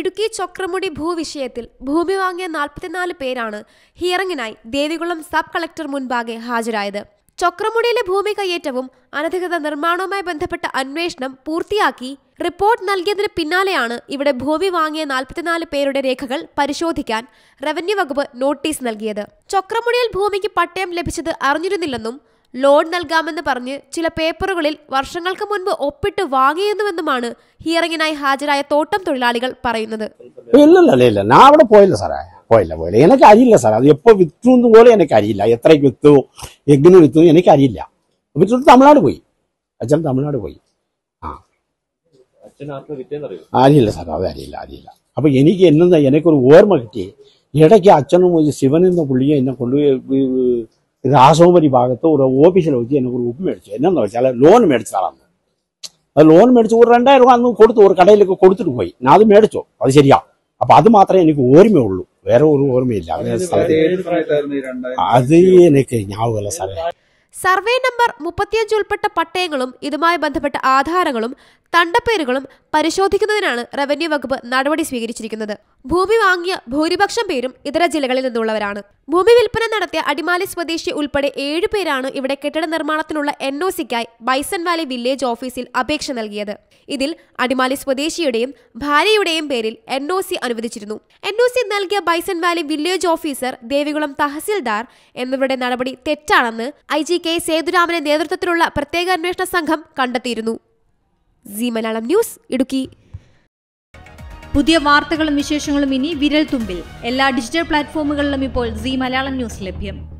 ഇടുക്കി ചൊക്രമുടി ഭൂവിഷയത്തിൽ ഭൂമി വാങ്ങിയ 44 പേരാണ് ഹിയറിംഗിനായി ദേവികുളം സബ് കളക്ടർ മുൻപാകെ ഹാജരായത്. ചൊക്രമുടിയിലെ ഭൂമി കയ്യേറ്റവും അനധികൃത നിർമ്മാണവുമായി ബന്ധപ്പെട്ട അന്വേഷണം പൂർത്തിയാക്കി റിപ്പോർട്ട് നൽകിയതിന് പിന്നാലെയാണ് ഇവിടെ ഭൂമി വാങ്ങിയ 44 പേരുടെ രേഖകൾ പരിശോധിക്കാൻ റവന്യൂ വകുപ്പ് നോട്ടീസ് നൽകിയത്. ചൊക്രമുടിയിൽ ഭൂമിക്ക് പട്ടയം ലഭിച്ചത് അറിഞ്ഞിരുന്നില്ലെന്നും ലോൺ നൽകാമെന്ന് പറഞ്ഞ് ചില പേപ്പറുകളിൽ വർഷങ്ങൾക്ക് മുൻപ് ഒപ്പിട്ട് വാങ്ങിയെന്നുവെന്നുമാണ് ഹിയറിംഗിനായി ഹാജരായ തോട്ടം തൊഴിലാളികൾ പറയുന്നത്. ഇല്ല, ഞാൻ അവിടെ പോയില്ല സാറേ, പോയില്ല. എനിക്ക് അറിയില്ല സാറേ, അത് എപ്പോൾ വിത്തു എന്ന് പോലും എനിക്കറിയില്ല. എത്രയ്ക്ക് വിത്തു, എങ്ങനെ വിത്തു എനിക്കറിയില്ല. വിത്തു തമിഴ്നാട് പോയി. ആ അറിയില്ല സാറേ, അത് അറിയില്ല. അപ്പൊ എനിക്കൊരു ഓർമ്മ കിട്ടി. ഇടയ്ക്ക് അച്ഛനും ശിവൻ എന്ന പുള്ളിയെ എന്നെ കൊണ്ടുപോയി രാസോമരി ഭാഗത്ത് ഒരു ഓഫീസിൽ വെച്ച് എനിക്ക് ഒരു ഉപ്പ് മേടിച്ചു. എന്നു വെച്ചാൽ ലോൺ മേടിച്ചതാണെന്ന്. അത് ലോൺ മേടിച്ച് ഒരു 2000 രൂപ അന്ന് കൊടുത്തു, ഒരു കടയിലൊക്കെ കൊടുത്തിട്ട് പോയി. ഞാൻ അത് മേടിച്ചു, അത് ശരിയാ. അപ്പൊ അത് മാത്രമേ എനിക്ക് ഓർമ്മയുള്ളൂ, വേറെ ഒരു ഓർമ്മയില്ല. അത് എനിക്ക് ഞാവല്ല സാറേ. സർവേ നമ്പർ 35 ഉൾപ്പെട്ട പട്ടയങ്ങളും ഇതുമായി ബന്ധപ്പെട്ട ആധാരങ്ങളും തണ്ടപ്പേരുകളും പരിശോധിക്കുന്നതിനാണ് റവന്യൂ വകുപ്പ് നടപടി സ്വീകരിച്ചിരിക്കുന്നത്. ഭൂമി വാങ്ങിയ ഭൂരിപക്ഷം പേരും ഇതര ജില്ലകളിൽ നിന്നുള്ളവരാണ്. ഭൂമി വിൽപ്പന നടത്തിയ അടിമാലി സ്വദേശി ഉൾപ്പെടെ 7 പേരാണ് ഇവിടെ കെട്ടിട നിർമ്മാണത്തിനുള്ള NOCക്കായി ബൈസൺ വാലി വില്ലേജ് ഓഫീസിൽ അപേക്ഷ നൽകിയത്. ഇതിൽ അടിമാലി സ്വദേശിയുടെയും ഭാര്യയുടെയും പേരിൽ NOC അനുവദിച്ചിരുന്നു. NOC നൽകിയ Bison Valley village officer, Devikulam തഹസിൽദാർ എന്നിവരുടെ നടപടി തെറ്റാണെന്ന് IGK സേതുരാമന്റെ നേതൃത്വത്തിലുള്ള പ്രത്യേക അന്വേഷണ സംഘം കണ്ടെത്തിയിരുന്നു. C Malayalam news, Idukki. പുതിയ വാർത്തകളും വിശേഷങ്ങളും ഇനി വിരൽ തുമ്പിൽ. എല്ലാ ഡിജിറ്റൽ പ്ലാറ്റ്ഫോമുകളിലും ഇപ്പോൾ സി മലയാളം ന്യൂസ് ലഭ്യം.